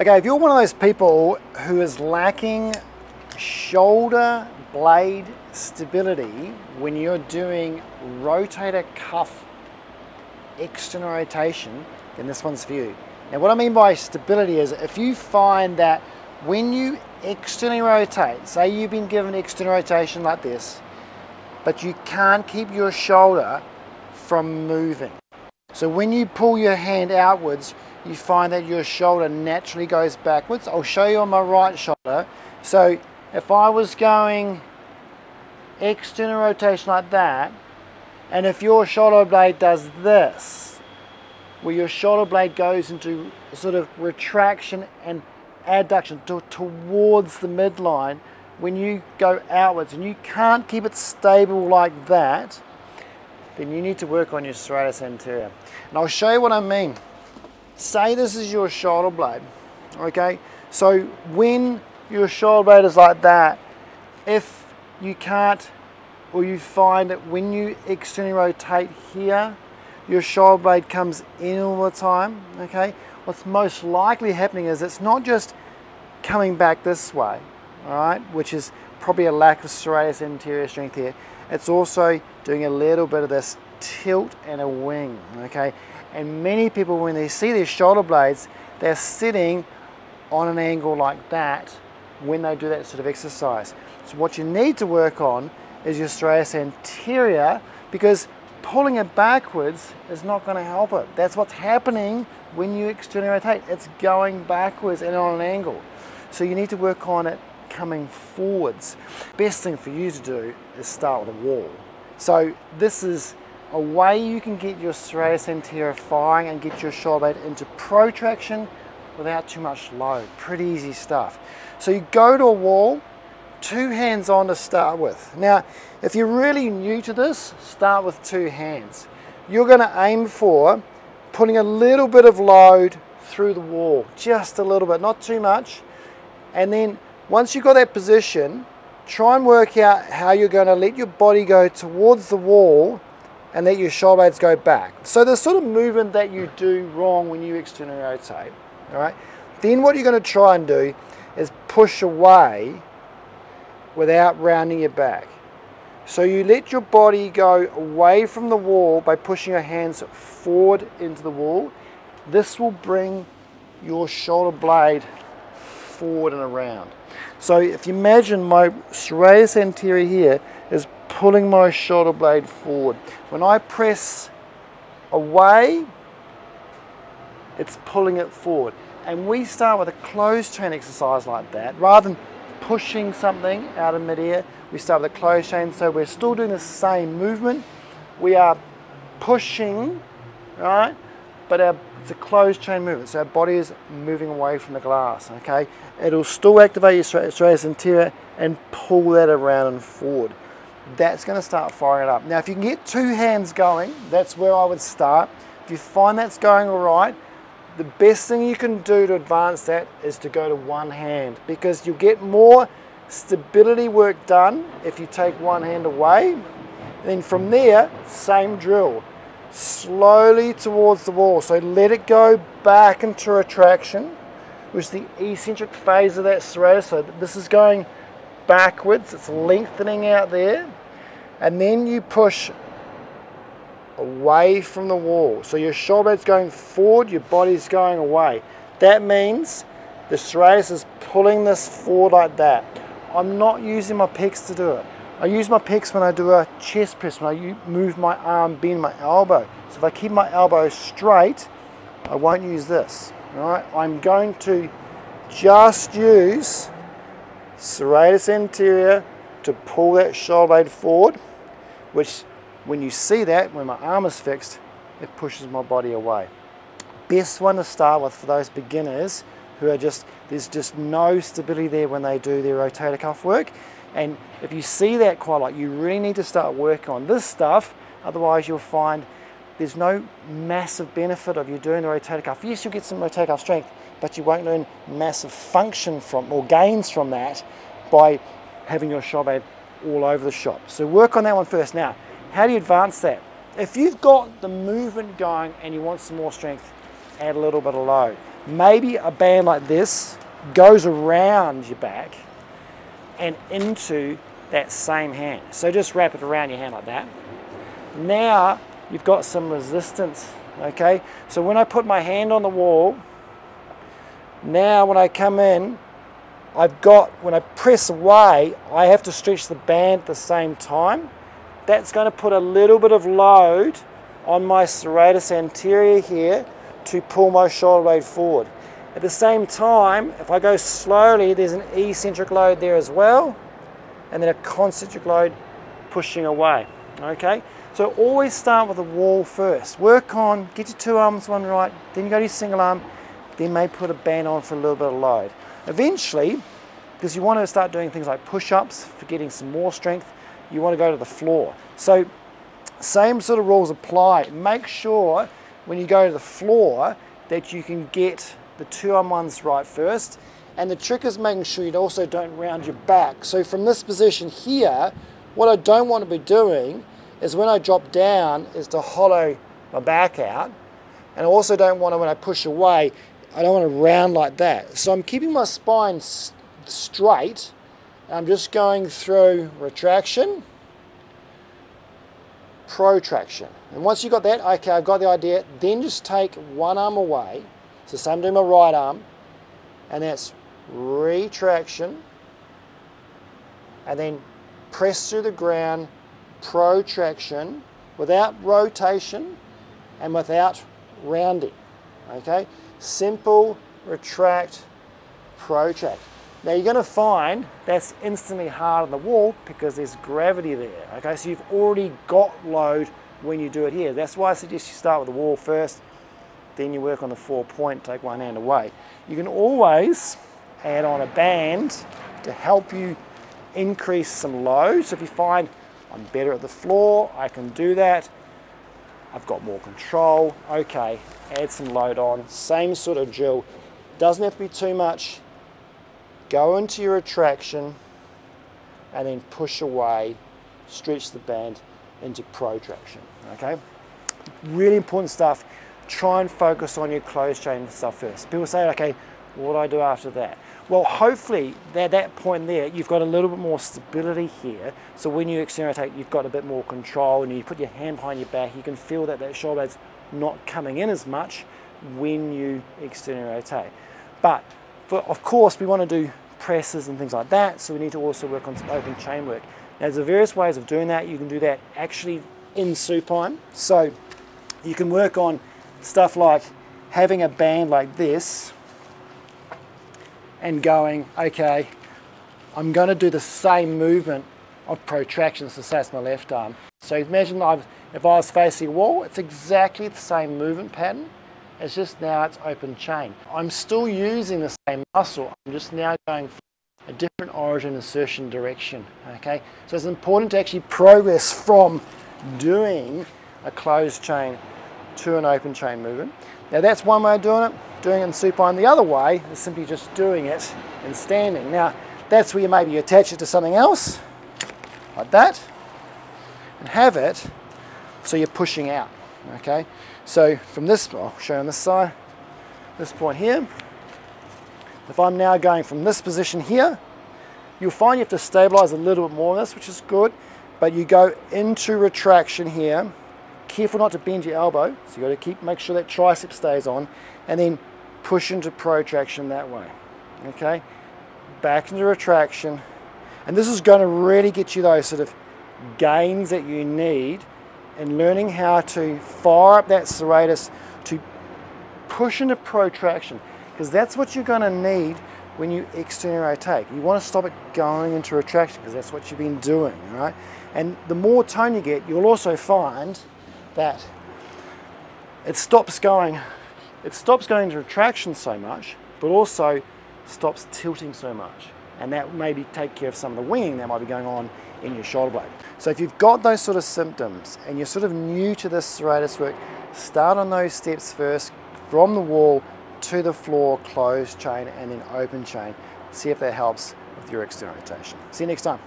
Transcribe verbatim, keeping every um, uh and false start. Okay, if you're one of those people who is lacking shoulder blade stability when you're doing rotator cuff external rotation, then this one's for you. Now what I mean by stability is if you find that when you externally rotate, say you've been given external rotation like this, but you can't keep your shoulder from moving. So when you pull your hand outwards, you find that your shoulder naturally goes backwards. I'll show you on my right shoulder. So if I was going external rotation like that, and if your shoulder blade does this, where your shoulder blade goes into sort of retraction and adduction to, towards the midline, when you go outwards and you can't keep it stable like that, then you need to work on your serratus anterior. And I'll show you what I mean. Say this is your shoulder blade, okay? So when your shoulder blade is like that, if you can't, or you find that when you externally rotate here, your shoulder blade comes in all the time, okay? What's most likely happening is it's not just coming back this way, all right? Which is probably a lack of serratus anterior strength here. It's also doing a little bit of this tilt and a wing, okay? And many people, when they see their shoulder blades, they're sitting on an angle like that when they do that sort of exercise. So what you need to work on is your serratus anterior, because pulling it backwards is not going to help it. That's what's happening when you externally rotate. It's going backwards and on an angle. So you need to work on it coming forwards. Best thing for you to do is start with a wall. So this is a way you can get your serratus anterior firing and get your shoulder blade into protraction without too much load. Pretty easy stuff. So you go to a wall, two hands on to start with. Now, if you're really new to this, start with two hands. You're going to aim for putting a little bit of load through the wall, just a little bit, not too much. And then once you've got that position, try and work out how you're going to let your body go towards the wall and let your shoulder blades go back. So the sort of movement that you do wrong when you externally rotate, all right? Then what you're gonna try and do is push away without rounding your back. So you let your body go away from the wall by pushing your hands forward into the wall. This will bring your shoulder blade forward and around. So if you imagine my serratus anterior here is pulling my shoulder blade forward. When I press away, it's pulling it forward. And we start with a closed chain exercise like that. Rather than pushing something out of mid-air, we start with a closed chain. So we're still doing the same movement. We are pushing, right? But our, it's a closed chain movement. So our body is moving away from the glass, okay? It'll still activate your serratus anterior and pull that around and forward. That's going to start firing it up. Now if you can get two hands going, that's where I would start. If you find that's going all right, the best thing you can do to advance that is to go to one hand, because you'll get more stability work done if you take one hand away. And then from there, same drill, slowly towards the wall. So let it go back into retraction, which is the eccentric phase of that serratus. So this is going backwards, it's lengthening out there. And then you push away from the wall. So your shoulder blade's going forward, your body's going away. That means the serratus is pulling this forward like that. I'm not using my pecs to do it. I use my pecs when I do a chest press, when I move my arm, bend my elbow. So if I keep my elbow straight, I won't use this. All right, I'm going to just use serratus anterior to pull that shoulder blade forward, which when you see that, when my arm is fixed, it pushes my body away. Best one to start with for those beginners who are just, there's just no stability there when they do their rotator cuff work. And if you see that quite a lot, you really need to start working on this stuff, otherwise you'll find there's no massive benefit of you doing the rotator cuff. Yes, you'll get some rotator cuff strength, but you won't learn massive function from or gains from that by having your shoulder blade all over the shop. So work on that one first. Now, how do you advance that? If you've got the movement going and you want some more strength, add a little bit of load. maybe a band like this goes around your back and into that same hand. So just wrap it around your hand like that. Now you've got some resistance, okay? So when I put my hand on the wall, now when I come in, I've got, when I press away, I have to stretch the band at the same time. That's going to put a little bit of load on my serratus anterior here to pull my shoulder blade forward. At the same time, if I go slowly, there's an eccentric load there as well, and then a concentric load pushing away, okay? So always start with the wall first. Work on, get your two arms one right, then you go to your single arm, then maybe put a band on for a little bit of load. Eventually, because you want to start doing things like push-ups for getting some more strength, you want to go to the floor. So same sort of rules apply. Make sure when you go to the floor that you can get the two on ones right first. And the trick is making sure you also don't round your back. So from this position here, what I don't want to be doing is when I drop down is to hollow my back out. And I also don't want to, when I push away, I don't want to round like that. So I'm keeping my spine straight. I'm just going through retraction, protraction. And once you've got that, okay, I've got the idea, then just take one arm away. So so I'm doing my right arm, and that's retraction, and then press through the ground, protraction, without rotation and without rounding, okay? Simple, retract, protract. Now you're going to find that's instantly hard on the wall because there's gravity there, okay? So you've already got load when you do it here. That's why I suggest you start with the wall first, then you work on the four point, take one hand away. You can always add on a band to help you increase some load. So if you find, I'm better at the floor, I can do that, I've got more control, okay, add some load on, same sort of drill. Doesn't have to be too much. Go into your retraction and then push away, stretch the band into protraction, okay? Really important stuff. Try and focus on your closed chain stuff first. People say, okay, what do I do after that? Well, hopefully at that point there, you've got a little bit more stability here. So when you externate, you've got a bit more control, and you put your hand behind your back, you can feel that that shoulder blade's not coming in as much when you externally rotate. But But of course, we want to do presses and things like that, so we need to also work on some open chain work. Now, there's various ways of doing that. You can do that actually in supine. So you can work on stuff like having a band like this and going, okay, I'm going to do the same movement of protraction, so that's my left arm. So imagine I've, if I was facing a wall, it's exactly the same movement pattern. It's just now it's open chain. I'm still using the same muscle. I'm just now going for a different origin insertion direction, okay? So it's important to actually progress from doing a closed chain to an open chain movement. Now that's one way of doing it, doing it in supine. The other way is simply just doing it in standing. Now that's where you maybe attach it to something else, like that, and have it so you're pushing out, okay? So from this, I'll show you on this side, this point here, if I'm now going from this position here, you'll find you have to stabilize a little bit more on this, which is good, but you go into retraction here, careful not to bend your elbow, so you got to keep, make sure that tricep stays on, and then push into protraction that way, okay? Back into retraction, and this is going to really get you those sort of gains that you need and learning how to fire up that serratus to push into protraction, because that's what you're going to need when you externally rotate. You want to stop it going into retraction because that's what you've been doing, all right? And the more tone you get, you'll also find that it stops going, it stops going to retraction so much, but also stops tilting so much. And that maybe take care of some of the winging that might be going on in your shoulder blade. So if you've got those sort of symptoms and you're sort of new to this serratus work, start on those steps first, from the wall to the floor, closed chain and then open chain. See if that helps with your external rotation. See you next time.